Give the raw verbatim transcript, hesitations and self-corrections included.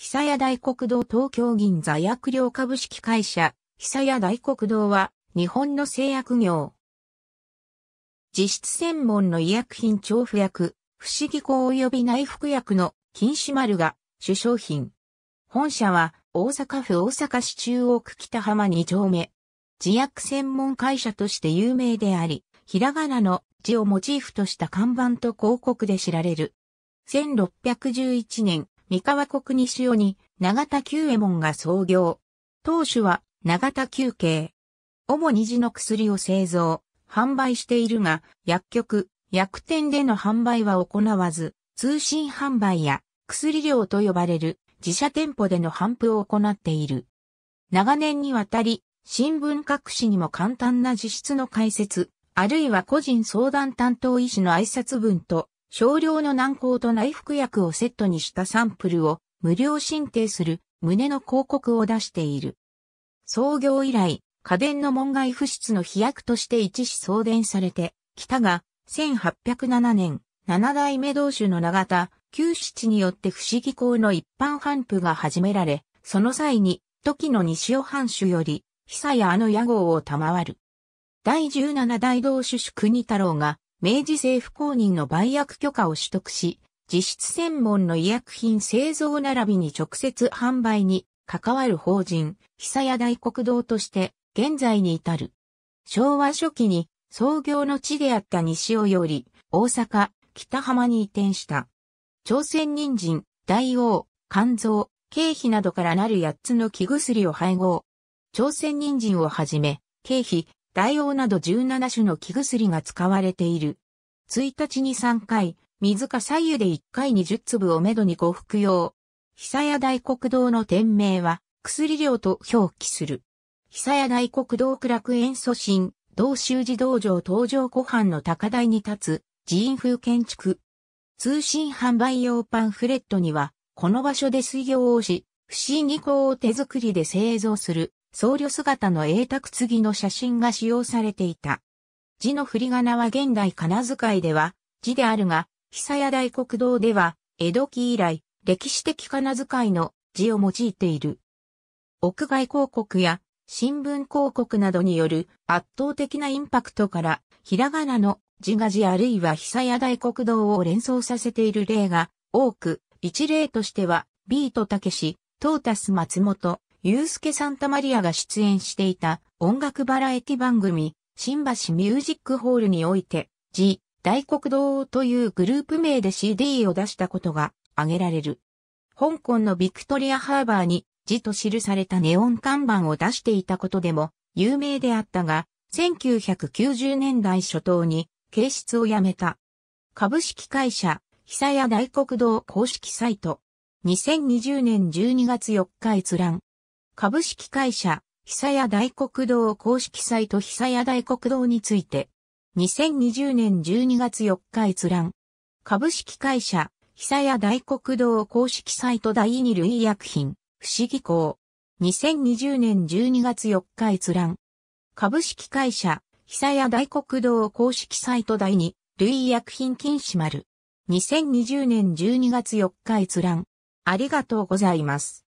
久屋大国堂東京銀座薬料株式会社、久屋大国堂は、日本の製薬業。実質専門の医薬品調布薬、不思議膏及び内服薬の金糸丸が主商品。本社は、大阪府大阪市中央区北浜に丁目。字訳専門会社として有名であり、ひらがなの字をモチーフとした看板と広告で知られる。せんろっぴゃくじゅういちねん、三河国西尾に永田久右衛門が創業。当主は永田久慶。主に字の薬を製造、販売しているが、薬局、薬店での販売は行わず、通信販売や薬寮と呼ばれる自社店舗での販布を行っている。長年にわたり、新聞各紙にも簡単な自筆の解説、あるいは個人相談担当医師の挨拶文と、少量の軟膏と内服薬をセットにしたサンプルを無料申請する旨の広告を出している。創業以来、家電の門外不出の飛躍として一子相伝されてきたが、せんはっぴゃくななねん、なな代目同主の永田久七によって不思議膏の一般販布が始められ、その際に、時の西尾藩主より、久屋の屋号を賜る。だいじゅうなな代同主主国太郎が、明治政府公認の売薬許可を取得し、実質専門の医薬品製造並びに直接販売に関わる法人、久屋大国堂として、現在に至る。昭和初期に、創業の地であった西尾より、大阪、北浜に移転した。朝鮮人参、大黄、甘草、桂皮などからなるやっつの生薬を配合。朝鮮人参をはじめ、桂皮、大黄などじゅうなな種の生薬が使われている。いちにちにさんかい、水か白湯でいっかいにじゅう粒をめどにご服用。久屋大国堂の店名は、薬寮と表記する。久屋大国堂苦楽園祖神、道州寺道場東上湖畔の高台に立つ、寺院風建築。通信販売用パンフレットには、この場所で水行をし、不思議膏を手作りで製造する。僧侶姿の英卓継の写真が使用されていた。字の振り仮名は現代仮名遣いでは字であるが、久屋大国堂では江戸期以来歴史的仮名遣いの字を用いている。屋外広告や新聞広告などによる圧倒的なインパクトから、ひらがなの字が字あるいは久屋大国堂を連想させている例が多く、一例としてはビートたけし、トータス松本、ユースケ・サンタマリアが出演していた音楽バラエティ番組、新橋ミュージックホールにおいて、G、大国堂というグループ名で シーディー を出したことが挙げられる。香港のビクトリアハーバーに、Gと記されたネオン看板を出していたことでも有名であったが、せんきゅうひゃくきゅうじゅうねんだい初頭に、掲出をやめた。株式会社、久屋大国堂公式サイト。にせんにじゅうねんじゅうにがつよっか閲覧。株式会社、久屋大国堂公式サイト久屋大国堂について、にせんにじゅうねんじゅうにがつよっか閲覧。株式会社、久屋大国堂公式サイト第二類医薬品、不思議膏。にせんにじゅうねんじゅうにがつよっか閲覧。株式会社、久屋大国堂公式サイト第二類医薬品金糸丸。にせんにじゅうねんじゅうにがつよっか閲覧。ありがとうございます。